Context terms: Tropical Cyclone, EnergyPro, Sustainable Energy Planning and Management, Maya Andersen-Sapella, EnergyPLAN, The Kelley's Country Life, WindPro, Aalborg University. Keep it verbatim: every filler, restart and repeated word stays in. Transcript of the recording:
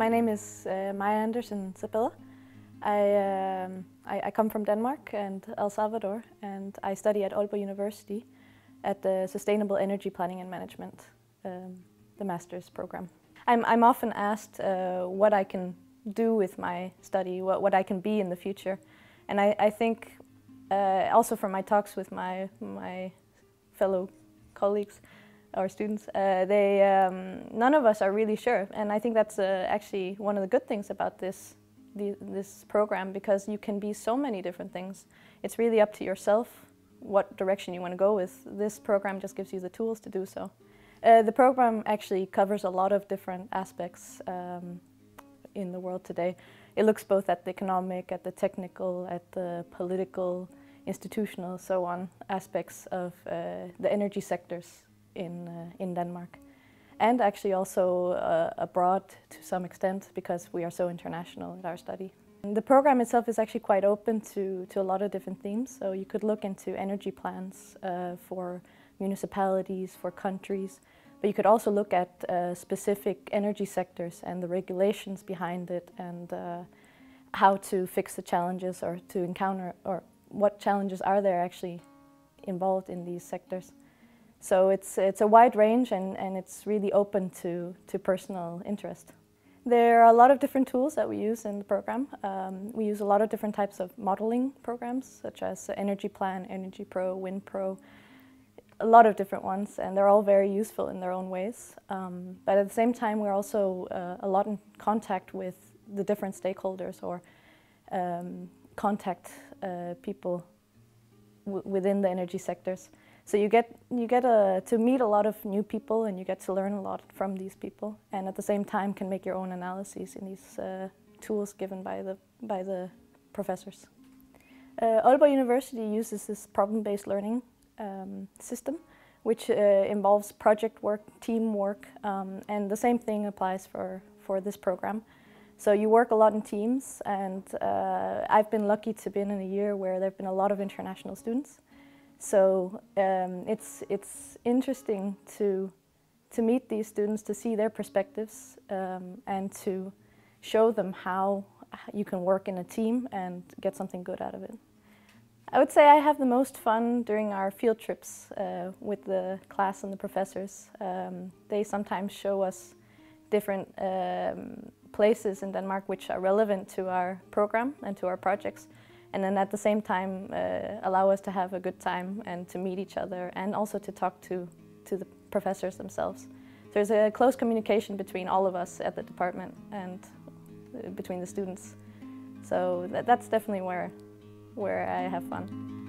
My name is uh, Maya Andersen-Sapella. I, um, I, I come from Denmark and El Salvador, and I study at Aalborg University at the Sustainable Energy Planning and Management, um, the master's program. I'm, I'm often asked uh, what I can do with my study, what, what I can be in the future. And I, I think uh, also from my talks with my, my fellow colleagues, our students, uh, they, um, none of us are really sure, and I think that's uh, actually one of the good things about this, the, this program, because you can be so many different things. It's really up to yourself what direction you want to go with. This program just gives you the tools to do so. Uh, the program actually covers a lot of different aspects um, in the world today. It looks both at the economic, at the technical, at the political, institutional, so on, aspects of uh, the energy sectors in uh, in Denmark, and actually also uh, abroad to some extent, because we are so international in our study. And the program itself is actually quite open to, to a lot of different themes, so you could look into energy plans uh, for municipalities, for countries, but you could also look at uh, specific energy sectors and the regulations behind it, and uh, how to fix the challenges or to encounter, or what challenges are there actually involved in these sectors. So it's, it's a wide range, and, and it's really open to, to personal interest. There are a lot of different tools that we use in the program. Um, we use a lot of different types of modeling programs, such as EnergyPlan, EnergyPro, WindPro, a lot of different ones, and they're all very useful in their own ways. Um, but at the same time, we're also uh, a lot in contact with the different stakeholders, or um, contact uh, people w within the energy sectors. So you get, you get uh, to meet a lot of new people, and you get to learn a lot from these people, and at the same time can make your own analyses in these uh, tools given by the, by the professors. Uh, Aalborg University uses this problem-based learning um, system, which uh, involves project work, teamwork, um, and the same thing applies for, for this program. So you work a lot in teams, and uh, I've been lucky to be in a year where there have been a lot of international students. So um, it's, it's interesting to, to meet these students, to see their perspectives, um, and to show them how you can work in a team and get something good out of it. I would say I have the most fun during our field trips uh, with the class and the professors. Um, they sometimes show us different um, places in Denmark which are relevant to our program and to our projects, and then at the same time uh, allow us to have a good time and to meet each other, and also to talk to, to the professors themselves. There's a close communication between all of us at the department and between the students. So that, that's definitely where, where I have fun.